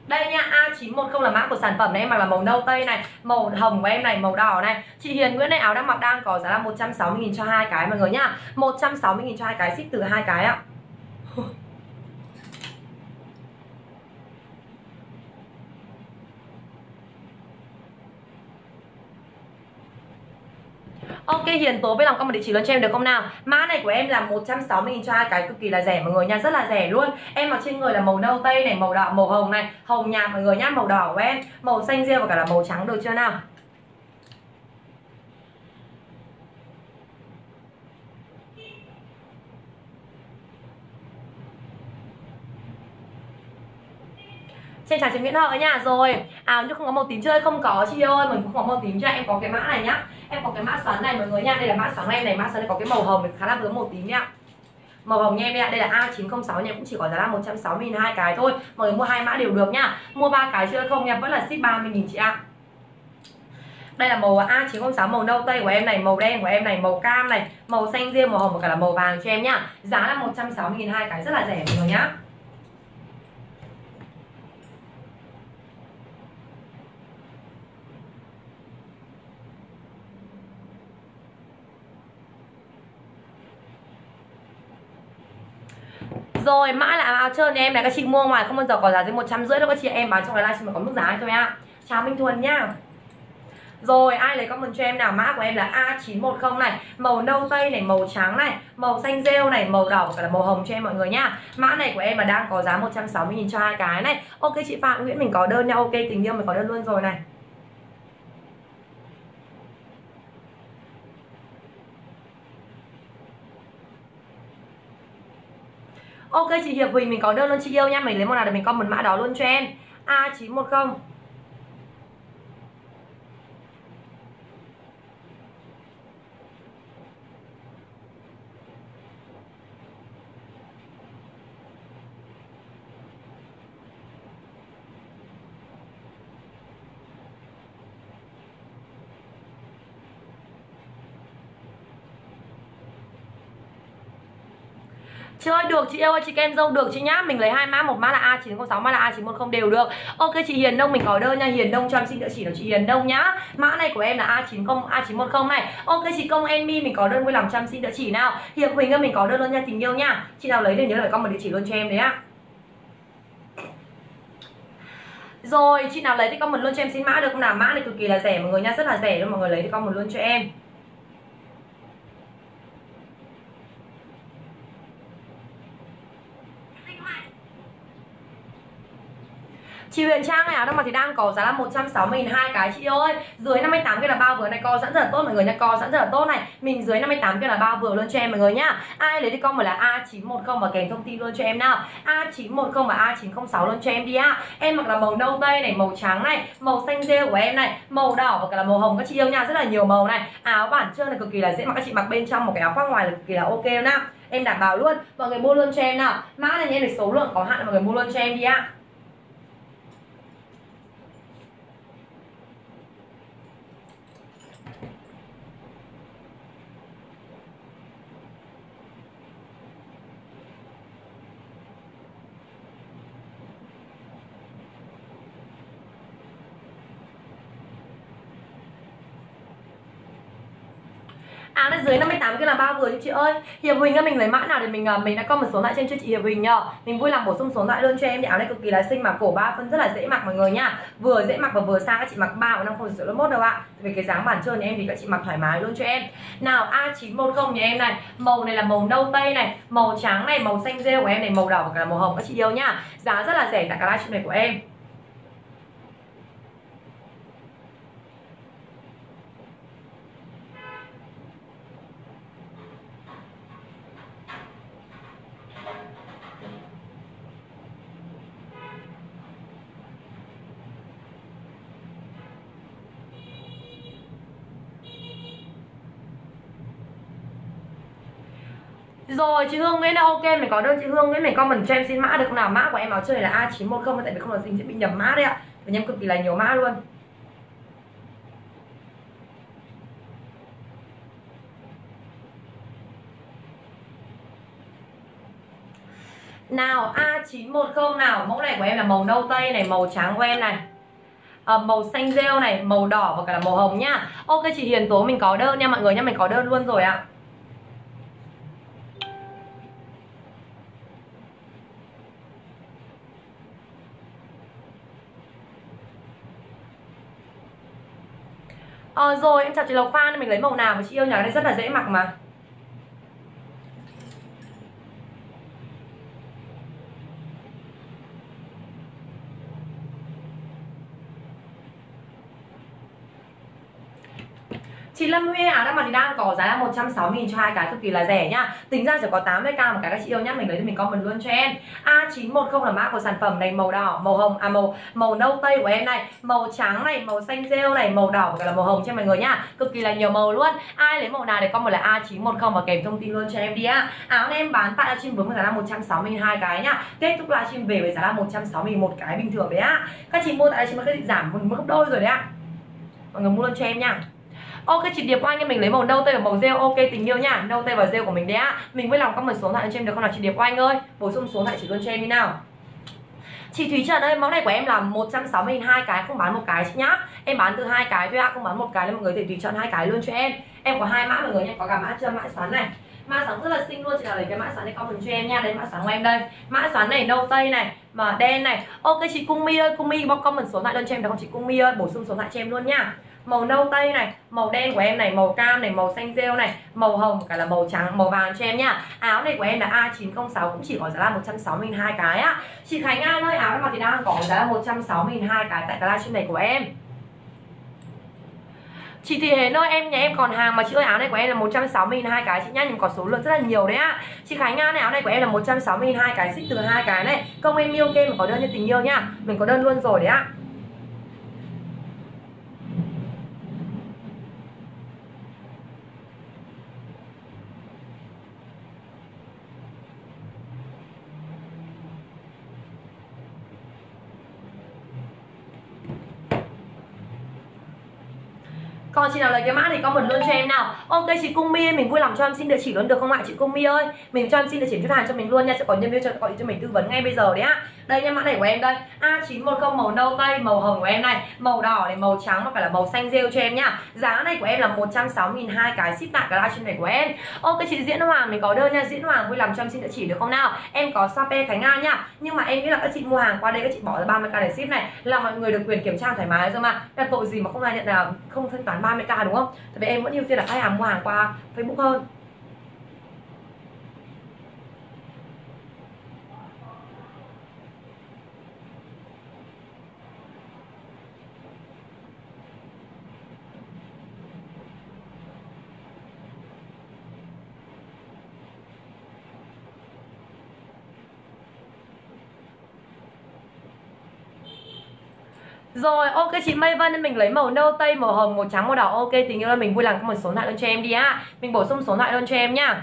Đây nha, A chín một không là mã của sản phẩm này, em mặc là màu nâu tây này, màu hồng của em này, màu đỏ này. Chị Hiền Nguyễn này áo đang mặc đang có giá là một trăm sáu mươi nghìn cho hai cái mọi người nhá. một trăm sáu mươi nghìn cho hai cái, ship từ hai cái ạ. Ok Hiền Tố với lòng comment địa chỉ luôn cho em được không nào? Mã này của em là một trăm sáu mươi nghìn cho hai cái, cực kỳ là rẻ mọi người nha, rất là rẻ luôn. Em mặc trên người là màu nâu tây này, màu đỏ, màu hồng này, hồng nhạt mọi người nhá, màu đỏ của em, màu xanh riêu và cả là màu trắng được chưa nào? Trên chào chị Nguyễn Hợi nha. Rồi, áo nhưng không có màu tím chơi, không có chị ơi, mình cũng không có màu tím cho em có cái mã này nhá. Em có cái mã xoắn này mọi người nha, đây là mã xoắn em này, mã xoắn này có cái màu hồng này, khá là vừa màu tím nha. Màu hồng nha em đây, đây là A chín không sáu nha, cũng chỉ có giá là một trăm sáu mươi nghìn hai cái thôi. Mọi người mua hai mã đều được nha. Mua ba cái chưa không nha, vẫn là ship ba mươi nghìn chị ạ. À. Đây là màu A chín không sáu, màu nâu tây của em này, màu đen của em này, màu cam này, màu xanh riêng, màu hồng và cả là màu vàng cho em nhá. Giá là một trăm sáu mươi nghìn hai cái, rất là rẻ mọi người nhá. Rồi, mã là áo trơn em này, các chị mua ngoài không bao giờ có giá dưới một trăm rưỡi đâu các chị, em bán trong cái livestream có mức giá thôi ạ. Chào Minh Thuần nhá. Rồi, ai lấy comment cho em nào? Mã của em là A chín một không này, màu nâu tây này, màu trắng này, màu xanh rêu này, màu đỏ và cả là màu hồng cho em mọi người nhá. Mã này của em là đang có giá một trăm sáu mươi nghìn cho hai cái này. Ok chị Phạm Nguyễn mình có đơn nha, ok tình yêu mình có đơn luôn rồi này. Ok chị Hiệp Huỳnh mình có đơn luôn chị yêu nha, mình lấy một nào để mình comment mã đó luôn cho em. A chín một không. Chơi được chị yêu ơi, chị Ken Dâu được chị nhá. Mình lấy hai mã, một mã là A chín không sáu, mã là A chín một không đều được. Ok chị Hiền Đông mình có đơn nha, Hiền Đông cho em xin địa chỉ của chị Hiền Đông nhá. Mã này của em là A chín không, A chín một không này. Ok chị Công Enmi mình có đơn vui lòng cho em xin địa chỉ nào. Hiệp Huỳnh ơi mình có đơn luôn nha tình yêu nhá. Chị nào lấy thì nhớ lại comment địa chỉ luôn cho em đấy ạ. Rồi chị nào lấy thì comment luôn cho em xin mã được không nào? Mã này cực kỳ là rẻ mọi người nha, rất là rẻ luôn, mọi người lấy thì comment luôn cho em. Chị Huyền Trang này áo đang mặc thì đang có giá là một trăm sáu mươi nghìn hai cái chị ơi. Dưới năm mươi tám kia là bao vừa này, co sẵn rất là tốt mọi người nha, co sẵn rất là tốt này. Mình dưới năm mươi tám kia là bao vừa luôn cho em mọi người nhá. Ai lấy thì con mình là A chín một không và kèm thông tin luôn cho em nào. A chín một không và A chín không sáu luôn cho em đi ạ. À. Em mặc là màu nâu tây này, màu trắng này, màu xanh rêu của em này, màu đỏ và cả là màu hồng các chị yêu nha, rất là nhiều màu này. Áo bản trơn này cực kỳ là dễ mặc, các chị mặc bên trong một cái áo khoác ngoài là cực kỳ là ok luôn á. Em đảm bảo luôn, mọi người mua luôn cho em nào. Mã này em được số lượng có hạn, mọi người mua luôn cho em đi ạ. À. áo này dưới năm mươi tám kia là bao vừa cho chị ơi. Hiệp Huỳnh mình lấy mã nào để mình mình đã có một số lại trên cho chị Hiệp Huỳnh nhờ. Mình vui lòng bổ sung số lại luôn cho em. Áo này cực kỳ là xinh mà cổ ba phân rất là dễ mặc mọi người nha. Vừa dễ mặc và vừa sang, các chị mặc ba năm không sửa mốt đâu ạ. À. Về cái dáng bản trơn này em thì các chị mặc thoải mái luôn cho em. Nào A chín một không nhà em này, màu này là màu nâu tây này, màu trắng này, màu xanh rêu của em này, màu đỏ và cả màu hồng các chị yêu nhá. Giá rất là rẻ tại cái livestream này của em. Rồi chị Hương Nguyễn là ok, mình có đơn chị Hương Nguyễn, mình comment cho em xin mã được không nào. Mã của em áo chơi là A chín một không, tại vì không là xin sẽ bị nhầm mã đấy ạ. Và em cực kỳ là nhiều mã luôn. Nào A chín một không nào, mẫu này của em là màu nâu tây này, màu trắng của em này, À, màu xanh rêu này, màu đỏ và cả là màu hồng nhá. Ok chị Hiền Tố mình có đơn nha mọi người nhá, mình có đơn luôn rồi ạ. Ờ, rồi em chào chị Lộc Phan, mình lấy màu nào mà chị yêu nhỉ, đây rất là dễ mặc mà. Chị Lâm Huy áo đang mặc thì đang có giá là một trăm sáu mươi nghìn cho hai cái, cực kỳ là rẻ nhá. Tính ra chỉ có tám mươi k một cái các chị yêu nhá, mình lấy thì mình comment luôn cho em. A chín một không là mã của sản phẩm này, màu đỏ, màu hồng, à màu màu nâu tây của em này, màu trắng này, màu xanh rêu này, màu đỏ và cả là màu hồng cho mọi người nhá. Cực kỳ là nhiều màu luôn. Ai lấy màu nào để comment là A chín một không và kèm thông tin luôn cho em đi á. Áo này em bán tại livestream với giá là một trăm sáu mươi nghìn hai cái nhá. Kết thúc livestream về với giá là một trăm sáu mươi nghìn một cái bình thường đấy á. Các chị mua tại livestream các chị giảm một gấp đôi rồi đấy ạ. Mọi người mua luôn cho em nha. Ok chị Điệp Oanh em mình lấy màu nâu tây và màu rêu, ok tình yêu nha, nâu tây và rêu của mình đấy ạ. Mình vui lòng comment số điện thoại cho em được không nào chị Điệp Oanh ơi, bổ sung số điện thoại chị luôn cho em đi nào. Chị Thúy Trần ơi, mẫu này của em là một trăm sáu mươi nghìn hai cái, không bán một cái chị nhá. Em bán từ hai cái thôi ạ, không bán một cái nên mọi người thì tùy chọn hai cái luôn cho em. Em có hai mã mọi người nha, có cả mã châm mã xoắn này. Mã xoắn rất là xinh luôn, chị nào lấy cái mã xoắn này comment cho em nha. Đấy mã xoắn của em đây. Mã xoắn này nâu tây này mà đen này. Ok chị Cung Mi ơi, Cung Mi comment số điện thoại luôn cho em được không chị Cung Mi ơi, bổ sung số điện thoại cho em luôn nha. Màu nâu tây này, màu đen của em này, màu cam này, màu xanh rêu này, màu hồng cả là màu trắng, màu vàng cho em nha. Áo này của em là A chín không sáu cũng chỉ có giá là một trăm sáu mươi nghìn hai cái á. Chị Khánh An ơi, áo này mặc thì đang có giá là một trăm sáu mươi nghìn hai cái tại cái livestream này của em. Chị Thị Hến ơi, em nhà em còn hàng mà chị ơi, áo này của em là một trăm sáu mươi nghìn hai cái chị nhá, nhưng có số lượng rất là nhiều đấy ạ. Chị Khánh Nga này, áo này của em là một trăm sáu mươi nghìn hai cái, xích từ hai cái này. Công em yêu kê mà có đơn như tình yêu nha. Mình có đơn luôn rồi đấy ạ. Còn chị nào lấy cái mã thì comment luôn cho em nào. Ok chị Cung Mi, mình vui lòng cho em xin địa chỉ luôn được không ạ chị Cung Mi ơi. Mình cho em xin địa chỉ khách hàng cho mình luôn nha, sẽ có nhân viên cho gọi cho mình tư vấn ngay bây giờ đấy ạ. Đây nha mã này của em đây. A chín một không màu nâu tây, màu hồng của em này, màu đỏ này, màu trắng và phải là màu xanh rêu cho em nha. Giá này của em là một trăm sáu mươi nghìn hai cái, ship tại cái livestream này của em. Ok chị Diễn Hoàng mình có đơn nha, Diễn Hoàng vui lòng cho em xin địa chỉ được không nào. Em có Sape Khánh An nha. Nhưng mà em nghĩ là các chị mua hàng qua đây các chị bỏ ra ba mươi k để ship này là mọi người được quyền kiểm tra thoải mái rồi mà. Là tội gì mà không ai nhận là không thanh toán ba mươi k đúng không? Tại vì em vẫn ưu tiên là khách hàng mua hàng qua Facebook hơn. Rồi ok chị Mây Vân, mình lấy màu nâu tây, màu hồng, màu trắng, màu đỏ. Ok tình yêu ơi, mình vui lòng có một số lại luôn cho em đi á. Mình bổ sung số lại luôn cho em nhá.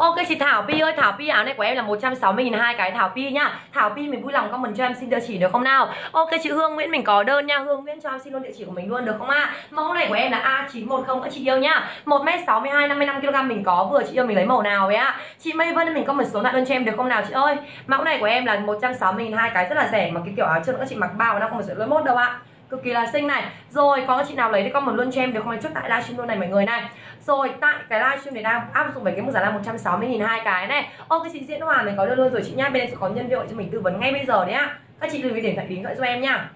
Ok chị Thảo Pi ơi, Thảo Pi áo này của em là một trăm sáu mươi nghìn hai cái Thảo Pi nhá. Thảo Pi mình vui lòng comment cho em xin địa chỉ được không nào? Ok chị Hương Nguyễn mình có đơn nha, Hương Nguyễn cho em xin luôn địa chỉ của mình luôn được không ạ? À? Mẫu này của em là A chín một không các chị yêu nhá. một mét sáu mươi hai năm mươi lăm ki lô gam mình có, vừa chị yêu mình lấy màu nào ấy ạ? À? Chị Mây Vân mình có một số loại đơn cho em được không nào chị ơi? Mẫu này của em là một trăm sáu mươi nghìn hai cái rất là rẻ mà cái kiểu áo trơn các chị mặc bao nó không phải sợ lỗi mốt đâu ạ. À. Cực kỳ là xinh này. Rồi có chị nào lấy thì comment luôn cho em được không? Trước tại livestream luôn này mọi người này. Rồi tại cái livestream này đang áp dụng với cái mức giá là một trăm sáu mươi nghìn hai cái này. Ok chị Diễn Hòa mình có đưa luôn rồi chị nhá. Bên em sẽ có nhân viên cho mình tư vấn ngay bây giờ đấy ạ. Các chị lưu ý điện thoại đính gọi cho em nha.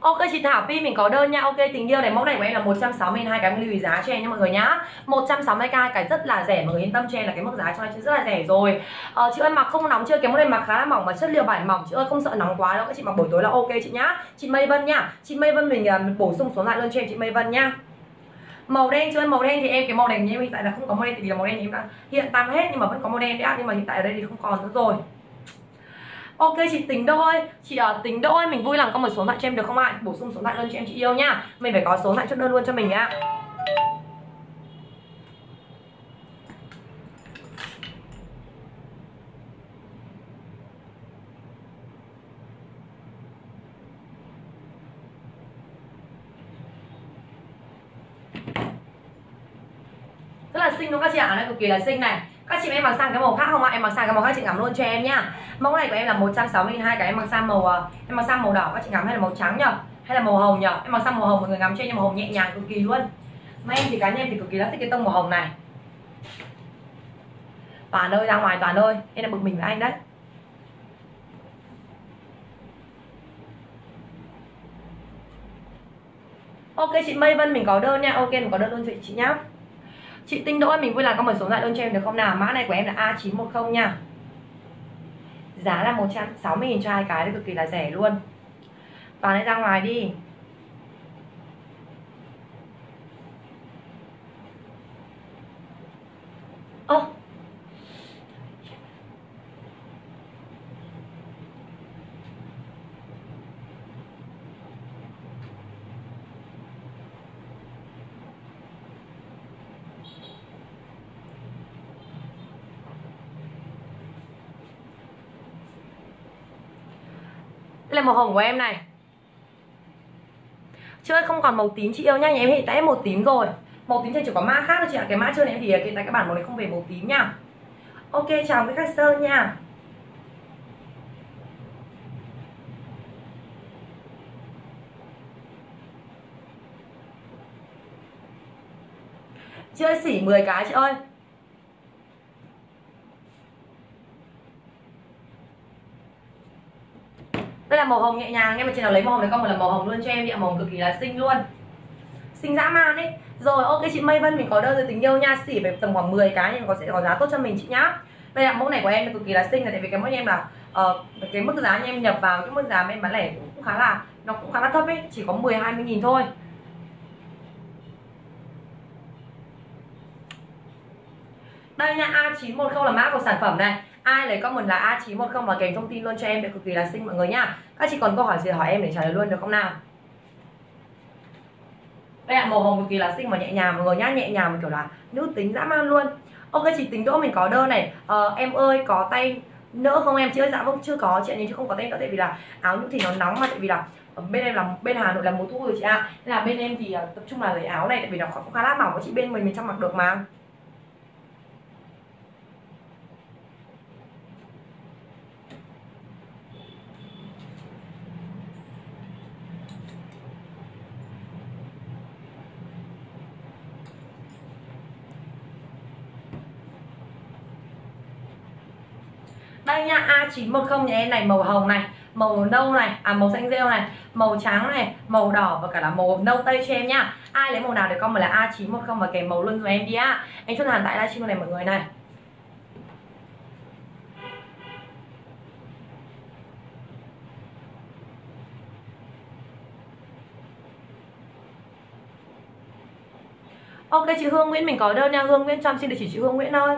Ok chị Thảo Pi mình có đơn nha. Ok tình yêu này, mẫu này của em là một trăm sáu mươi hai cái, lưu ý giá cho em nha mọi người nhá. Một trăm sáu mươi k cái rất là rẻ, mọi người yên tâm cho em là cái mức giá cho em rất là rẻ rồi. ờ, Chị ơi mặc không nóng chưa? Cái mẫu này mặc khá là mỏng mà chất liệu vải mỏng, chị ơi không sợ nóng quá đâu, các chị mặc buổi tối là ok chị nhá. Chị Mây Vân nha, chị Mây Vân mình uh, bổ sung số lại luôn cho em chị Mây Vân nha. Màu đen chưa? Màu đen thì em cái màu này em hiện tại là không có màu đen, tại vì là màu đen thì em đã hiện tan hết nhưng mà vẫn có màu đen đấy ạ, nhưng mà hiện tại ở đây thì không còn nữa rồi. Ok chị Tính Đô ơi, chị uh, Tính Đô ơi mình vui lòng có một số lại cho em được không ạ? À? Bổ sung số lại đơn cho em chị yêu nhá. Mình phải có số lại chốt đơn luôn cho mình ạ. À. Rất là xinh đúng không các chị ạ? À? Nó cực kỳ là xinh này. Các chị em mặc sang cái màu khác không ạ? À? Em mặc sang cái màu khác chị ngắm luôn cho em nhá. Mẫu này của em là một trăm sáu mươi hai cái, em mặc sang màu em mặc sang màu đỏ các chị ngắm, hay là màu trắng nhở? Hay là màu hồng nhở? Em mặc sang màu hồng mọi người ngắm cho em, màu hồng nhẹ nhàng cực kỳ luôn. Mà em thì cá nhân thì cực kỳ là thích cái tông màu hồng này. Toàn ơi ra ngoài Toàn ơi, em là bực mình với anh đấy. Ok chị Mây Vân mình có đơn nha. Ok mình có đơn luôn cho chị nhá. Chị Tinh Đỗ mình vui lòng có một số lại đơn cho em được không nào? Mã này của em là A chín một không nha. Giá là một trăm sáu mươi nghìn cho hai cái, cực kỳ là rẻ luôn. Toàn hãy ra ngoài đi. Ô. Là màu hồng của em này. Chị ơi không còn màu tím chị yêu nha, nhà em hiện tại màu tím rồi. Màu tím thì chỉ có mã khác thôi chị ạ. Cái mã trơn em thì hiện tại cái bản màu này không về màu tím nha. Ok chào với khách Sơn nha. Chị ơi xỉ mười cái chị ơi. Đây là màu hồng nhẹ nhàng, em mà chị nào lấy màu hồng này con một là màu hồng luôn cho em đi ạ, màu hồng cực kỳ là xinh luôn. Xinh dã man ấy. Rồi ok chị Mây Vân mình có đơn rồi tình yêu nha, xỉ về tầm khoảng mười cái nhưng có sẽ có giá tốt cho mình chị nhá. Đây là mẫu này của em cực kỳ là xinh này, tại vì cái mẫu em là uh, cái mức giá em nhập vào cái mức giá em bán lẻ cũng khá là nó cũng khá là thấp ấy, chỉ có mười hai mươi nghìn thôi. Đây nha, A chín một không là mã của sản phẩm này. Ai lấy comment là A chín một không và kèm thông tin luôn cho em để cực kỳ là xinh mọi người nhá. Các chị còn câu hỏi gì hỏi em để trả lời luôn được không nào? Đây là màu hồng cực kỳ là xinh và nhẹ nhàng mọi người nhá, nhẹ nhàng kiểu là nữ tính dã man luôn. Ok chị Tính Đỗ mình có đơn này. Ờ, em ơi có tay nữa không em? Chị ơi dạ vâng chưa có chị ạ, nhưng chứ không có tay nữa tại vì là áo nữ thì nó nóng mà, tại vì là bên em là bên Hà Nội là mùa thu rồi chị ạ. À. Nên là bên em thì tập trung là lấy áo này tại vì nó cũng khá là mỏng, các chị bên mình mình trong mặc được mà. Đây nha, A chín một không nhà em này, màu hồng này, màu nâu này, à màu xanh rêu này, màu trắng này, màu đỏ và cả là màu nâu tây cho em nha. Ai lấy màu nào để con mà là A chín một không và kèm màu luôn rồi em đi á. Anh chốt hàng tại livestream này mọi người này. Ok chị Hương Nguyễn mình có đơn nha. Hương Nguyễn Trâm xin được chỉ chị Hương Nguyễn thôi.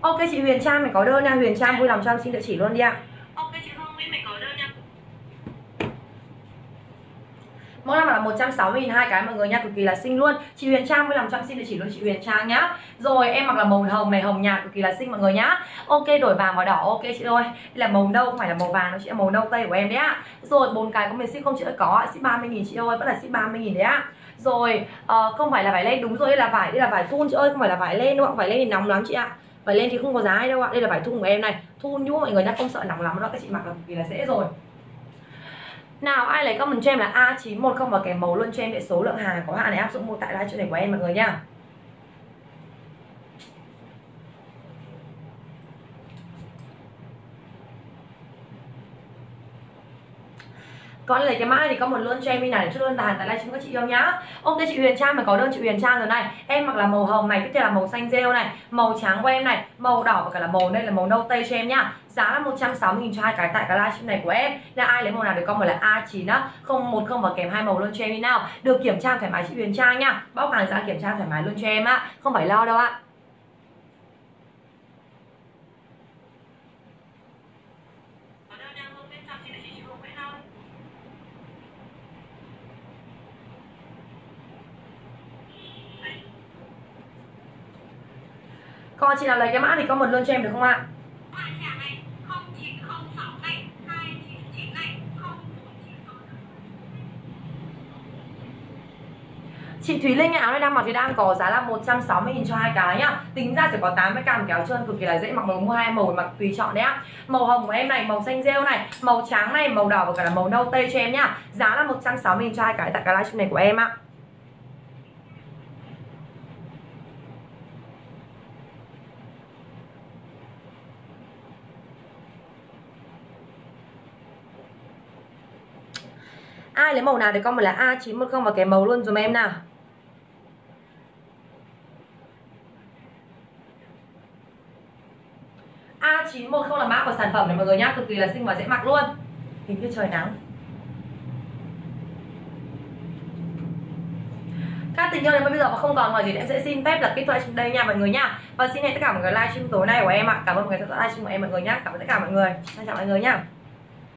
Ok chị Huyền Trang mình có đơn nha. Huyền Trang vui lòng cho em xin địa chỉ luôn đi ạ. Ok chị Hương Nguyễn mình có đơn nha. Mỗi năm là một trăm sáu mươi nghìn hai cái mọi người nha, cực kỳ là xinh luôn. Chị Huyền Trang vui lòng cho em xin địa chỉ luôn chị Huyền Trang nhá. Rồi em mặc là màu hồng này, hồng nhạt cực kỳ là xinh mọi người nhá. Ok đổi vàng vào đỏ ok chị ơi. Đây là màu nâu không phải là màu vàng đâu chị, màu nâu tây của em đấy ạ. Rồi bốn cái có mình ship không chị ơi? Có, ship ba mươi nghìn chị ơi, vẫn là ship ba mươi nghìn đấy ạ. Rồi uh, không phải là vải len, đúng rồi, đây là vải, đây là vải thun chị ơi, không phải là vải len đâu ạ. Vải len thì nóng lắm chị ạ. Vải lên thì không có giá hay đâu ạ. Đây là vải thun của em này, thun nhũ mọi người nhá, không sợ nóng lắm đâu, các chị mặc là cực kỳ là dễ rồi. Nào ai lấy comment cho em là A chín một không và kèm màu luôn cho em để số lượng hàng có hạn này áp dụng mua tại live stream này của em mọi người nhá. Còn lấy cái mã này thì có một luôn cho em đi này để chốt đơn hàng tại livestream các chị yêu nhá. Ok chị Huyền Trang mình có đơn chị Huyền Trang rồi này. Em mặc là màu hồng này, tiếp theo là màu xanh rêu này, màu trắng của em này, màu đỏ và cả là màu đây là màu nâu tây cho em nhá. Giá là một trăm sáu mươi nghìn cho hai cái tại cái livestream này của em. Là ai lấy màu nào thì comment là A chín không một không và kèm hai màu luôn cho em đi nào. Được kiểm tra thoải mái chị Huyền Trang nhá. Bóc hàng giá kiểm tra thoải mái luôn cho em á, không phải lo đâu ạ. Còn chị nào lấy cái mã thì comment luôn cho em được không ạ? Chị Thúy Linh áo này đang mặc thì đang có giá là một trăm sáu mươi nghìn cho hai cái nhá. Tính ra chỉ có tám mươi k một kéo trơn, cực kỳ là dễ mặc, mua hai màu mặc tùy chọn đấy ạ. Màu hồng của em này, màu xanh rêu này, màu trắng này, màu đỏ và cả là màu nâu tây cho em nhá. Giá là một trăm sáu mươi nghìn cho hai cái tại cái livestream này của em ạ. Ai lấy màu nào thì comment là A chín một không và kèm màu luôn dùm em nào. A chín một không là mã của sản phẩm này mọi người nhá, cực kỳ là xinh và dễ mặc luôn. Hình như trời nắng. Các tình yêu đến bây giờ mà không còn hỏi gì thì em sẽ xin phép là kết thúc livestream đây nha mọi người nhá. Và xin hẹn tất cả mọi người livestream tối nay của em ạ. Cảm ơn mọi người đã theo dõi livestream của em mọi người nhá. Cảm ơn tất cả mọi người. Xin chào mọi người nhá.